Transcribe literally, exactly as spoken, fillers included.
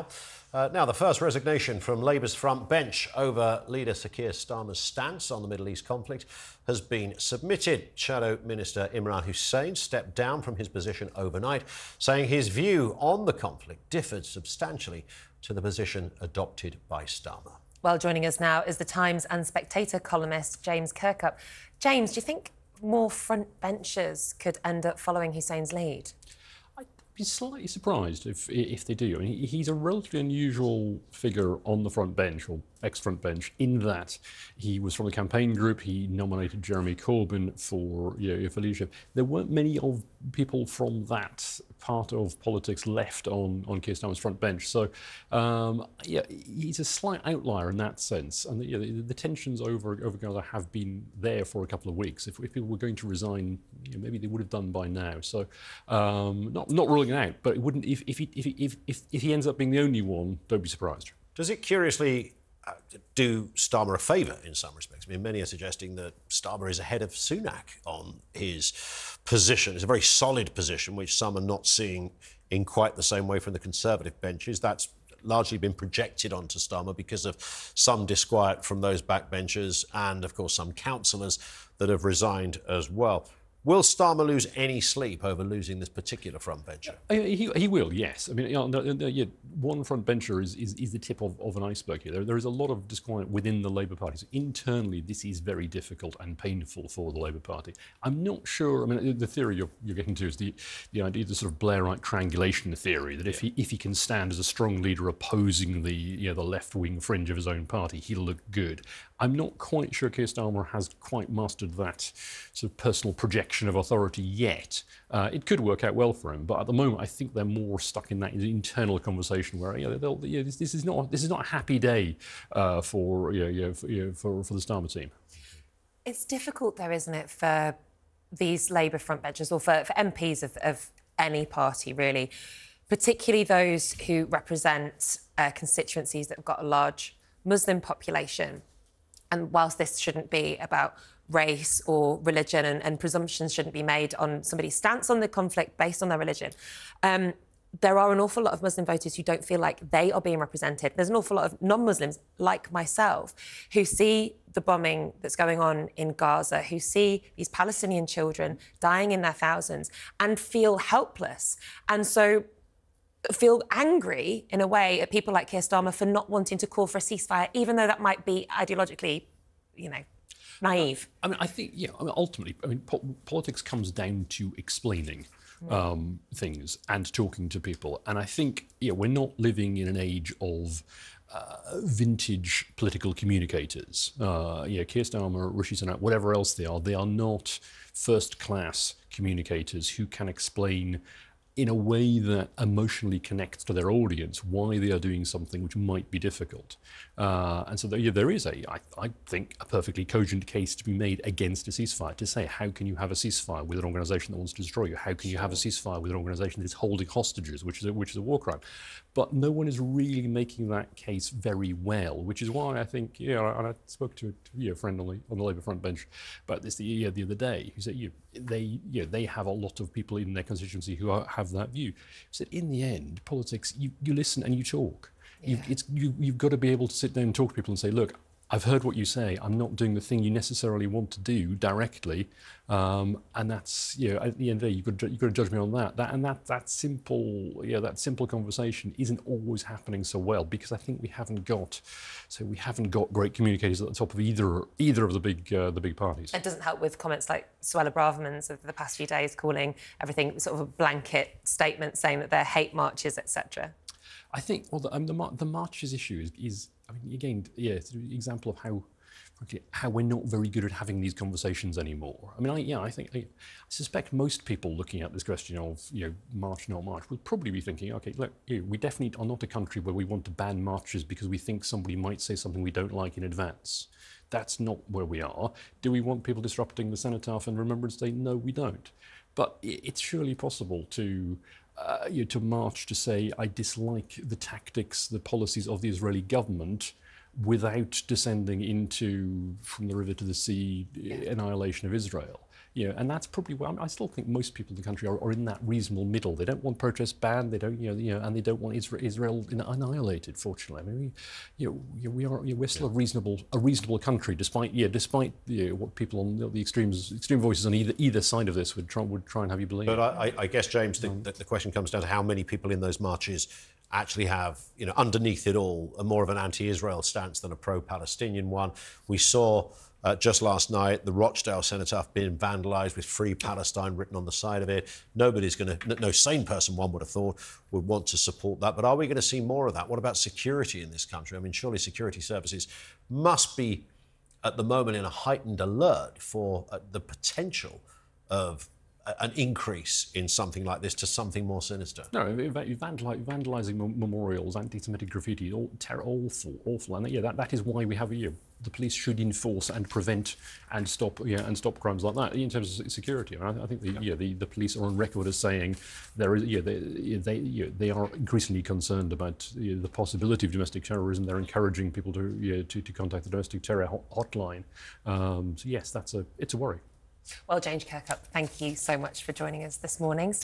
now. Uh, now, the first resignation from Labour's front bench over leader Sir Keir Starmer's stance on the Middle East conflict has been submitted. Shadow Minister Imran Hussain stepped down from his position overnight, saying his view on the conflict differed substantially to the position adopted by Starmer. Well, joining us now is The Times and Spectator columnist James Kirkup. James, do you think more front benchers could end up following Hussein's lead? He's slightly surprised if if they do. I mean, he's a relatively unusual figure on the front bench, or ex-front bench, in that he was from the campaign group. He nominated Jeremy Corbyn for you know for leadership. There weren't many of people from that part of politics left on on Keir Starmer's front bench. So um, yeah, he's a slight outlier in that sense. And you know, the, the tensions over over Gaza have been there for a couple of weeks. If, if people were going to resign, you know, maybe they would have done by now. So um, not not ruling out, but it wouldn't. If if he, if, he, if if if he ends up being the only one, don't be surprised. Does it curiously uh, do Starmer a favour in some respects? I mean, many are suggesting that Starmer is ahead of Sunak on his position. It's a very solid position, which some are not seeing in quite the same way from the Conservative benches. That's largely been projected onto Starmer because of some disquiet from those backbenchers and, of course, some councillors that have resigned as well. Will Starmer lose any sleep over losing this particular frontbencher? He, he will, yes. I mean, you know, yeah, one frontbencher is, is, is the tip of, of an iceberg here. There, there is a lot of disquiet within the Labour Party. So internally, this is very difficult and painful for the Labour Party. I'm not sure. I mean, the theory you're, you're getting to is the, the idea, the sort of Blairite triangulation theory, that if, yeah. he, if he can stand as a strong leader opposing the, you know, the left-wing fringe of his own party, he'll look good. I'm not quite sure Keir Starmer has quite mastered that sort of personal projection of authority yet. Uh, it could work out well for him, but at the moment I think they're more stuck in that internal conversation where you know, they'll, you know this, this is not this is not a happy day uh, for, you know, you know, for, you know, for for the Starmer team. It's difficult, though, isn't it, for these Labour frontbenchers, or for, for M Ps of, of any party really, particularly those who represent uh, constituencies that have got a large Muslim population. And whilst this shouldn't be about race or religion, and, and presumptions shouldn't be made on somebody's stance on the conflict based on their religion, um, there are an awful lot of Muslim voters who don't feel like they are being represented. There's an awful lot of non-Muslims, like myself, who see the bombing that's going on in Gaza, who see these Palestinian children dying in their thousands and feel helpless. And so feel angry, in a way, at people like Keir Starmer for not wanting to call for a ceasefire, even though that might be ideologically, you know, naive. I mean, I think, yeah, I mean, ultimately, I mean, po politics comes down to explaining um, things and talking to people. And I think, yeah, we're not living in an age of Uh, vintage political communicators. Uh, yeah, Keir Starmer, Rishi Sunak, whatever else they are, they are not first-class communicators who can explain in a way that emotionally connects to their audience why they are doing something which might be difficult. Uh, and so there, yeah, there is, a, I, I think, a perfectly cogent case to be made against a ceasefire, to say, how can you have a ceasefire with an organisation that wants to destroy you? How can you have a ceasefire with an organisation that is holding hostages, which is a, which is a war crime? But no one is really making that case very well, which is why I think, yeah, you know, and I spoke to, to you know, a friend on the, on the Labour front bench about this the, yeah, the other day, who said, you know, they, you know, they have a lot of people in their constituency who are, have that view. So in the end, politics, you, you listen and you talk. Yeah. You, it's, you, you've got to be able to sit down and talk to people and say, look, I've heard what you say. I'm not doing the thing you necessarily want to do directly, um, and that's, you know, at the end of the day, you've got to, you've got to judge me on that. That and that that simple, you know, that simple conversation isn't always happening so well, because I think we haven't got, so we haven't got great communicators at the top of either either of the big uh, the big parties. It doesn't help with comments like Suella Braverman's of the past few days, calling everything sort of a blanket statement, saying that they're hate marches, et cetera. I think, well, the, um, the, mar the marches issue is, is, I mean, again, yeah, it's an example of how, frankly, how we're not very good at having these conversations anymore. I mean, I, yeah, I think, I, I suspect most people looking at this question of, you know, march, not march, will probably be thinking, OK, look, you know, we definitely are not a country where we want to ban marches because we think somebody might say something we don't like in advance. That's not where we are. Do we want people disrupting the Cenotaph and Remembrance Day? No, we don't. But it, it's surely possible to... Uh, you know, to march to say, I dislike the tactics, the policies of the Israeli government, without descending into, from the river to the sea, yeah. annihilation of Israel. You know, and that's probably where I, mean, I still think most people in the country are, are in that reasonable middle. They don't want protests banned. They don't, you know, you know, and they don't want Israel, Israel annihilated. Fortunately, I mean, we, you know, we are, you know, we're still yeah. a reasonable, a reasonable country, despite, yeah, despite you know, what people on you know, the extremes, extreme voices on either either side of this would try would try and have you believe. But I, I guess, James, the, um, the question comes down to how many people in those marches actually have, you know, underneath it all, a more of an anti-Israel stance than a pro-Palestinian one. We saw. Uh, just last night, the Rochdale Cenotaph being vandalised with Free Palestine written on the side of it. Nobody's going to, no sane person, one would have thought, would want to support that. But are we going to see more of that? What about security in this country? I mean, surely security services must be, at the moment, in a heightened alert for uh, the potential of an increase in something like this to something more sinister. No, vandalising memorials, anti-Semitic graffiti, all terror, awful, awful. And yeah, that, that is why we have you. The police should enforce and prevent and stop, yeah, and stop crimes like that. In terms of security, I, mean, I think the, yeah, the the police are on record as saying there is, yeah, they they yeah, they are increasingly concerned about yeah, the possibility of domestic terrorism. They're encouraging people to yeah, to to contact the domestic terror hotline. Um, so yes, that's a it's a worry. Well, James Kirkup, thank you so much for joining us this morning.